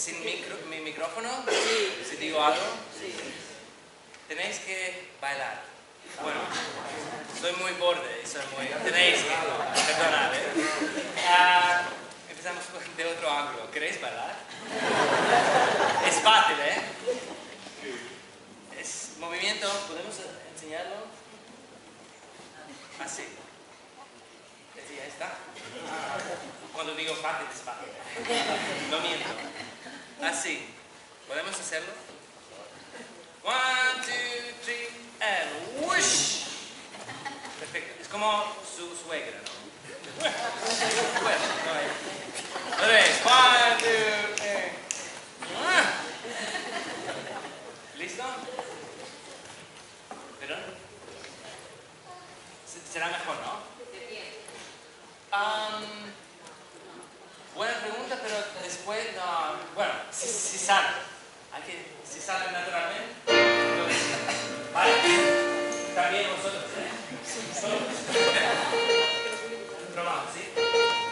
sin micrófono? Sí. ¿Si digo algo? Sí. Tenéis que bailar. Bueno, soy muy borde, tenéis que perdonar, ¿eh? Empezamos de otro ángulo. ¿Queréis bailar? Es fácil, ¿eh? Es movimiento, ¿podemos enseñarlo? Así. Así, ya está. Cuando digo fácil, es fácil. No miento. Así. ¿Podemos hacerlo? 1, 2, 3, and whoosh. Perfecto. Es como su suegra, ¿no? Bueno, no es. 1, 2, 3. ¿Listo? ¿Perdón? Será mejor, ¿no? Buena pregunta, pero después, no, bueno, si sale. Si sale naturalmente, entonces, vale. También vosotros, ¿eh? Probamos, ¿sí?